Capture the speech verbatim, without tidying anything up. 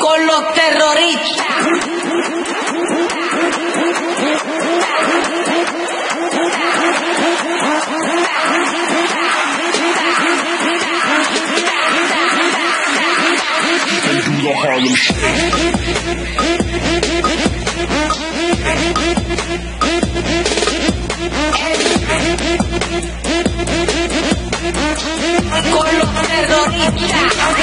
con los terroristas. They do the Harlem Shake. Con los terroristas.